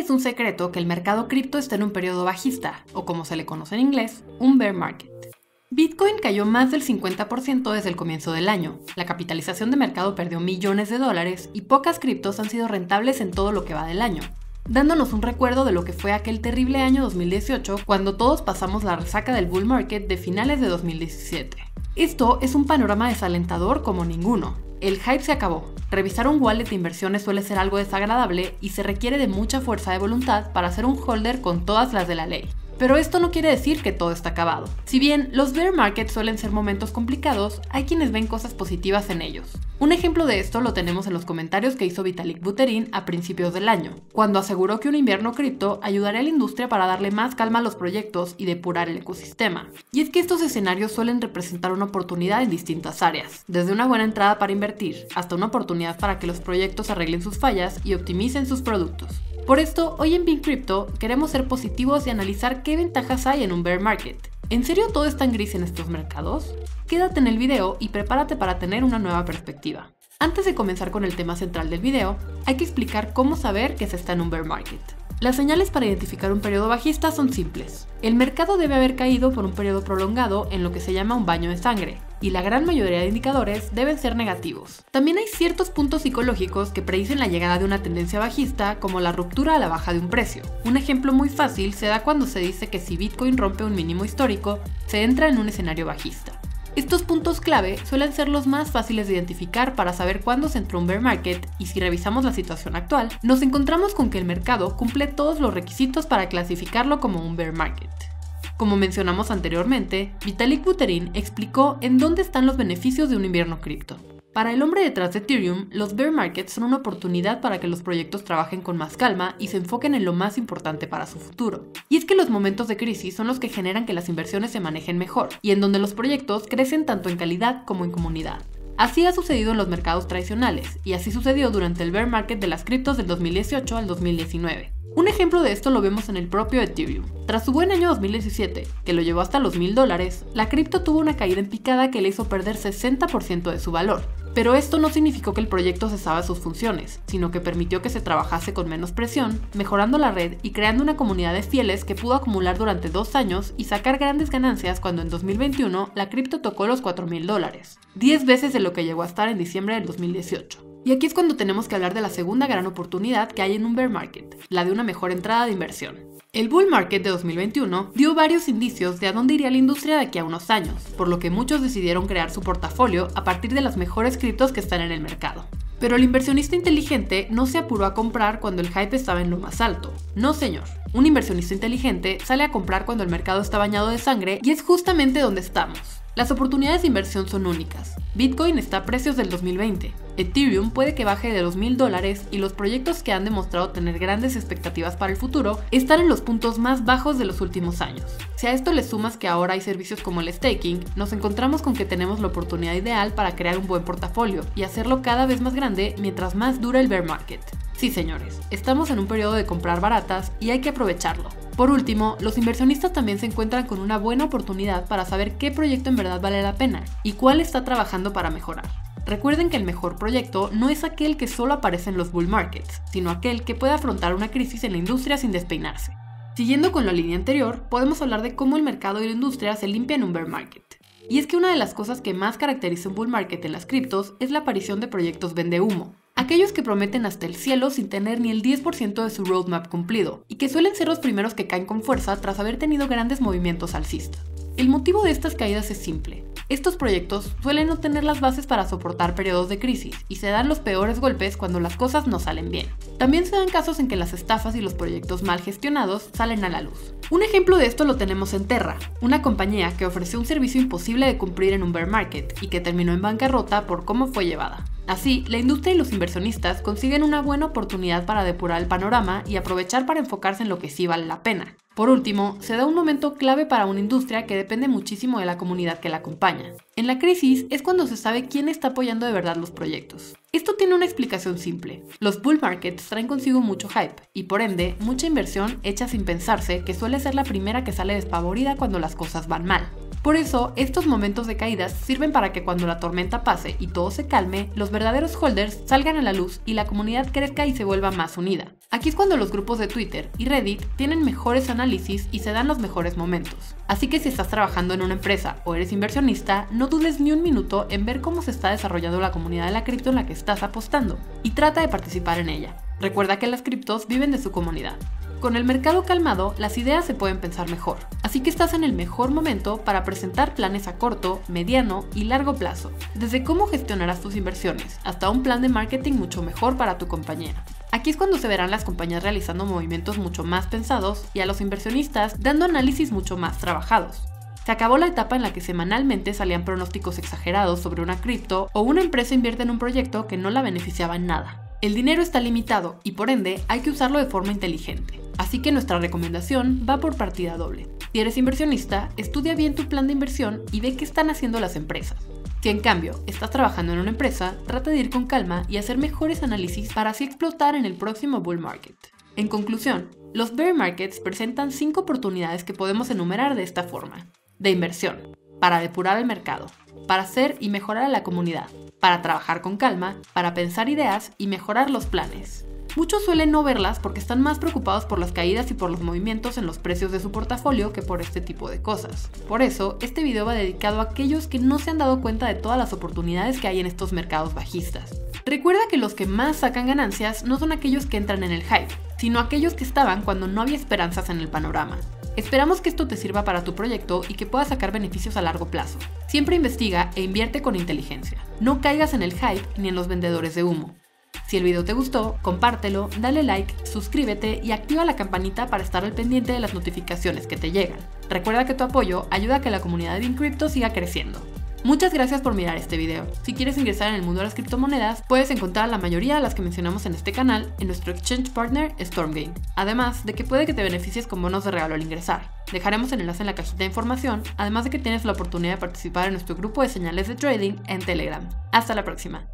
Nadie es un secreto que el mercado cripto está en un periodo bajista, o como se le conoce en inglés, un bear market. Bitcoin cayó más del 50% desde el comienzo del año, la capitalización de mercado perdió millones de dólares y pocas criptos han sido rentables en todo lo que va del año, dándonos un recuerdo de lo que fue aquel terrible año 2018 cuando todos pasamos la resaca del bull market de finales de 2017. Esto es un panorama desalentador como ninguno. El hype se acabó, revisar un wallet de inversiones suele ser algo desagradable y se requiere de mucha fuerza de voluntad para ser un holder con todas las de la ley. Pero esto no quiere decir que todo está acabado. Si bien los bear markets suelen ser momentos complicados, hay quienes ven cosas positivas en ellos. Un ejemplo de esto lo tenemos en los comentarios que hizo Vitalik Buterin a principios del año, cuando aseguró que un invierno cripto ayudaría a la industria para darle más calma a los proyectos y depurar el ecosistema. Y es que estos escenarios suelen representar una oportunidad en distintas áreas, desde una buena entrada para invertir, hasta una oportunidad para que los proyectos arreglen sus fallas y optimicen sus productos. Por esto, hoy en BeInCrypto queremos ser positivos y analizar qué ventajas hay en un bear market. ¿En serio todo es tan gris en estos mercados? Quédate en el video y prepárate para tener una nueva perspectiva. Antes de comenzar con el tema central del video, hay que explicar cómo saber que se está en un bear market. Las señales para identificar un periodo bajista son simples. El mercado debe haber caído por un periodo prolongado en lo que se llama un baño de sangre, y la gran mayoría de indicadores deben ser negativos. También hay ciertos puntos psicológicos que predicen la llegada de una tendencia bajista, como la ruptura a la baja de un precio. Un ejemplo muy fácil se da cuando se dice que si Bitcoin rompe un mínimo histórico, se entra en un escenario bajista. Estos puntos clave suelen ser los más fáciles de identificar para saber cuándo se entró un bear market, y si revisamos la situación actual, nos encontramos con que el mercado cumple todos los requisitos para clasificarlo como un bear market. Como mencionamos anteriormente, Vitalik Buterin explicó en dónde están los beneficios de un invierno cripto. Para el hombre detrás de Ethereum, los bear markets son una oportunidad para que los proyectos trabajen con más calma y se enfoquen en lo más importante para su futuro. Y es que los momentos de crisis son los que generan que las inversiones se manejen mejor, y en donde los proyectos crecen tanto en calidad como en comunidad. Así ha sucedido en los mercados tradicionales, y así sucedió durante el bear market de las criptos del 2018 al 2019. Un ejemplo de esto lo vemos en el propio Ethereum. Tras su buen año 2017, que lo llevó hasta los $1000, la cripto tuvo una caída en picada que le hizo perder 60% de su valor. Pero esto no significó que el proyecto cesaba sus funciones, sino que permitió que se trabajase con menos presión, mejorando la red y creando una comunidad de fieles que pudo acumular durante 2 años y sacar grandes ganancias cuando en 2021 la cripto tocó los $4000, 10 veces de lo que llegó a estar en diciembre del 2018. Y aquí es cuando tenemos que hablar de la segunda gran oportunidad que hay en un bear market, la de una mejor entrada de inversión. El bull market de 2021 dio varios indicios de a dónde iría la industria de aquí a unos años, por lo que muchos decidieron crear su portafolio a partir de las mejores criptos que están en el mercado. Pero el inversionista inteligente no se apuró a comprar cuando el hype estaba en lo más alto. No señor, un inversionista inteligente sale a comprar cuando el mercado está bañado de sangre y es justamente donde estamos. Las oportunidades de inversión son únicas. Bitcoin está a precios del 2020, Ethereum puede que baje de los $1000 y los proyectos que han demostrado tener grandes expectativas para el futuro están en los puntos más bajos de los últimos años. Si a esto le sumas que ahora hay servicios como el staking, nos encontramos con que tenemos la oportunidad ideal para crear un buen portafolio y hacerlo cada vez más grande mientras más dura el bear market. Sí señores, estamos en un periodo de comprar baratas y hay que aprovecharlo. Por último, los inversionistas también se encuentran con una buena oportunidad para saber qué proyecto en verdad vale la pena y cuál está trabajando para mejorar. Recuerden que el mejor proyecto no es aquel que solo aparece en los bull markets, sino aquel que puede afrontar una crisis en la industria sin despeinarse. Siguiendo con la línea anterior, podemos hablar de cómo el mercado y la industria se limpian en un bear market. Y es que una de las cosas que más caracteriza un bull market en las criptos es la aparición de proyectos vendehumo. Aquellos que prometen hasta el cielo sin tener ni el 10% de su roadmap cumplido, y que suelen ser los primeros que caen con fuerza tras haber tenido grandes movimientos alcistas. El motivo de estas caídas es simple. Estos proyectos suelen no tener las bases para soportar periodos de crisis y se dan los peores golpes cuando las cosas no salen bien. También se dan casos en que las estafas y los proyectos mal gestionados salen a la luz. Un ejemplo de esto lo tenemos en Terra, una compañía que ofreció un servicio imposible de cumplir en un bear market y que terminó en bancarrota por cómo fue llevada. Así, la industria y los inversionistas consiguen una buena oportunidad para depurar el panorama y aprovechar para enfocarse en lo que sí vale la pena. Por último, se da un momento clave para una industria que depende muchísimo de la comunidad que la acompaña. En la crisis es cuando se sabe quién está apoyando de verdad los proyectos. Esto tiene una explicación simple. Los bull markets traen consigo mucho hype y por ende mucha inversión hecha sin pensarse que suele ser la primera que sale despavorida cuando las cosas van mal. Por eso, estos momentos de caídas sirven para que cuando la tormenta pase y todo se calme, los verdaderos holders salgan a la luz y la comunidad crezca y se vuelva más unida. Aquí es cuando los grupos de Twitter y Reddit tienen mejores análisis y se dan los mejores momentos. Así que si estás trabajando en una empresa o eres inversionista, no dudes ni un minuto en ver cómo se está desarrollando la comunidad de la cripto en la que estás apostando y trata de participar en ella. Recuerda que las criptos viven de su comunidad. Con el mercado calmado, las ideas se pueden pensar mejor, así que estás en el mejor momento para presentar planes a corto, mediano y largo plazo, desde cómo gestionarás tus inversiones hasta un plan de marketing mucho mejor para tu compañía. Aquí es cuando se verán las compañías realizando movimientos mucho más pensados y a los inversionistas dando análisis mucho más trabajados. Se acabó la etapa en la que semanalmente salían pronósticos exagerados sobre una cripto o una empresa invierte en un proyecto que no la beneficiaba en nada. El dinero está limitado y por ende hay que usarlo de forma inteligente. Así que nuestra recomendación va por partida doble. Si eres inversionista, estudia bien tu plan de inversión y ve qué están haciendo las empresas. Si en cambio estás trabajando en una empresa, trata de ir con calma y hacer mejores análisis para así explotar en el próximo bull market. En conclusión, los bear markets presentan 5 oportunidades que podemos enumerar de esta forma: de inversión, para depurar el mercado, para hacer y mejorar a la comunidad, para trabajar con calma, para pensar ideas y mejorar los planes. Muchos suelen no verlas porque están más preocupados por las caídas y por los movimientos en los precios de su portafolio que por este tipo de cosas. Por eso, este video va dedicado a aquellos que no se han dado cuenta de todas las oportunidades que hay en estos mercados bajistas. Recuerda que los que más sacan ganancias no son aquellos que entran en el hype, sino aquellos que estaban cuando no había esperanzas en el panorama. Esperamos que esto te sirva para tu proyecto y que puedas sacar beneficios a largo plazo. Siempre investiga e invierte con inteligencia. No caigas en el hype ni en los vendedores de humo. Si el video te gustó, compártelo, dale like, suscríbete y activa la campanita para estar al pendiente de las notificaciones que te llegan. Recuerda que tu apoyo ayuda a que la comunidad de BeInCrypto siga creciendo. Muchas gracias por mirar este video. Si quieres ingresar en el mundo de las criptomonedas, puedes encontrar la mayoría de las que mencionamos en este canal en nuestro exchange partner StormGain, además de que puede que te beneficies con bonos de regalo al ingresar. Dejaremos el enlace en la cajita de información, además de que tienes la oportunidad de participar en nuestro grupo de señales de trading en Telegram. Hasta la próxima.